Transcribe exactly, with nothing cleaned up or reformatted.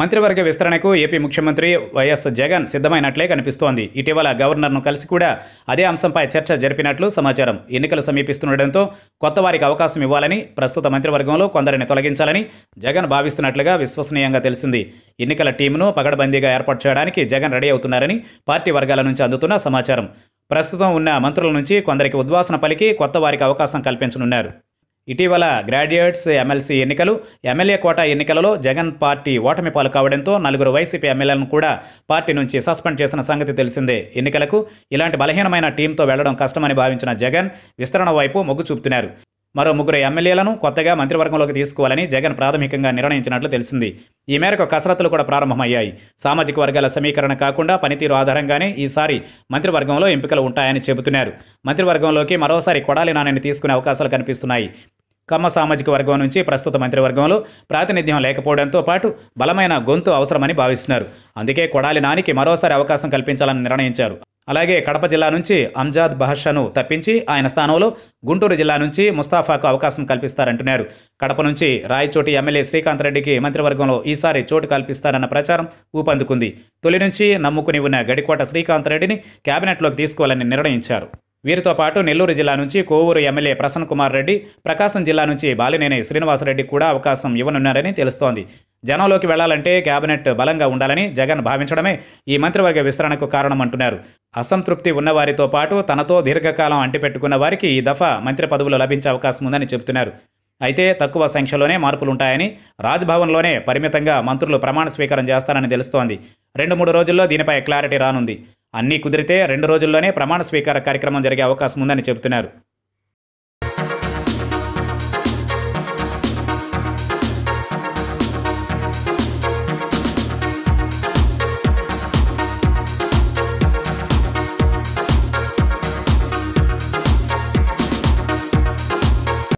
మంత్రివర్గ విస్తరణకు ఏపీ ముఖ్యమంత్రి వైఎస్ జగన్ సిద్ధమైనట్లే కనిపిస్తోంది. ఇటీవల గవర్నర్ను కలిసి కూడా అదే అంశంపై చర్చ జరిపినట్లు సమాచారం. ఎన్నికలు సమీపిస్తుండటంతో కొత్త వారికి అవకాశం ఇవ్వాలని, ప్రస్తుత మంత్రివర్గంలో కొందరిని తొలగించాలని జగన్ భావిస్తున్నట్లుగా విశ్వసనీయంగా తెలిసింది. ఎన్నికల టీంను పగడబందీగా ఏర్పాటు చేయడానికి జగన్ రెడీ అవుతున్నారని పార్టీ వర్గాల నుంచి అందుతున్న సమాచారం. ప్రస్తుతం ఉన్న మంత్రుల నుంచి కొందరికి ఉద్వాసన పలికి కొత్త వారికి అవకాశం కల్పించనున్నారు. ఇటీవల గ్రాడ్యుయేట్స్ ఎమ్మెల్సీ ఎన్నికలు, ఎమ్మెల్యే కోటా ఎన్నికలలో జగన్ పార్టీ ఓటమి పాలు కావడంతో నలుగురు వైసీపీ ఎమ్మెల్యేలను కూడా పార్టీ నుంచి సస్పెండ్ చేసిన సంగతి తెలిసిందే. ఎన్నికలకు ఇలాంటి బలహీనమైన టీంతో వెళ్లడం కష్టమని భావించిన జగన్ విస్తరణ వైపు మొగ్గు చూపుతున్నారు. మరో ముగ్గురు ఎమ్మెల్యేలను కొత్తగా మంత్రివర్గంలోకి తీసుకోవాలని జగన్ ప్రాథమికంగా నిర్ణయించినట్లు తెలిసింది. ఈ మేరకు కసరత్తులు కూడా ప్రారంభమయ్యాయి. సామాజిక వర్గాల సమీకరణ కాకుండా పనితీరు ఆధారంగానే ఈసారి మంత్రివర్గంలో ఎంపికలు ఉంటాయని చెబుతున్నారు. మంత్రివర్గంలోకి మరోసారి కొడాలి నానిని తీసుకునే అవకాశాలు కనిపిస్తున్నాయి. కమ్మ సామాజిక వర్గం నుంచి ప్రస్తుత మంత్రివర్గంలో ప్రాతినిధ్యం లేకపోవడంతో పాటు బలమైన గొంతు అవసరమని భావిస్తున్నారు. అందుకే కొడాలి నానికి మరోసారి అవకాశం కల్పించాలని నిర్ణయించారు. అలాగే కడప జిల్లా నుంచి అంజాద్ బాషాను తప్పించి ఆయన స్థానంలో గుంటూరు జిల్లా నుంచి ముస్తాఫాకు అవకాశం కల్పిస్తారంటున్నారు. కడప నుంచి రాయచోటి ఎమ్మెల్యే శ్రీకాంత్ రెడ్డికి మంత్రివర్గంలో ఈసారి చోటు కల్పిస్తారన్న ప్రచారం ఊపందుకుంది. తొలి నుంచి నమ్ముకుని ఉన్న గడికోట శ్రీకాంత్ రెడ్డిని కేబినెట్లోకి తీసుకోవాలని నిర్ణయించారు. వీరితో పాటు నెల్లూరు జిల్లా నుంచి కోవూరు ఎమ్మెల్యే ప్రసన్న కుమార్ రెడ్డి, ప్రకాశం జిల్లా నుంచి బాలినేని శ్రీనివాసరెడ్డి కూడా అవకాశం ఇవ్వనున్నారని తెలుస్తోంది. జనంలోకి వెళ్లాలంటే కేబినెట్ బలంగా ఉండాలని జగన్ భావించడమే ఈ మంత్రివర్గ విస్తరణకు కారణమంటున్నారు. అసంతృప్తి ఉన్నవారితో పాటు తనతో దీర్ఘకాలం అంటిపెట్టుకున్న వారికి ఈ దఫా మంత్రి పదవులు లభించే అవకాశం ఉందని చెబుతున్నారు. అయితే తక్కువ సంఖ్యలోనే మార్పులుంటాయని, రాజ్భవన్లోనే పరిమితంగా మంత్రులు ప్రమాణ స్వీకారం చేస్తారని తెలుస్తోంది. రెండు మూడు రోజుల్లో దీనిపై క్లారిటీ రానుంది. అన్నీ కుదిరితే రెండు రోజుల్లోనే ప్రమాణ స్వీకార కార్యక్రమం జరిగే అవకాశం ఉందని చెబుతున్నారు.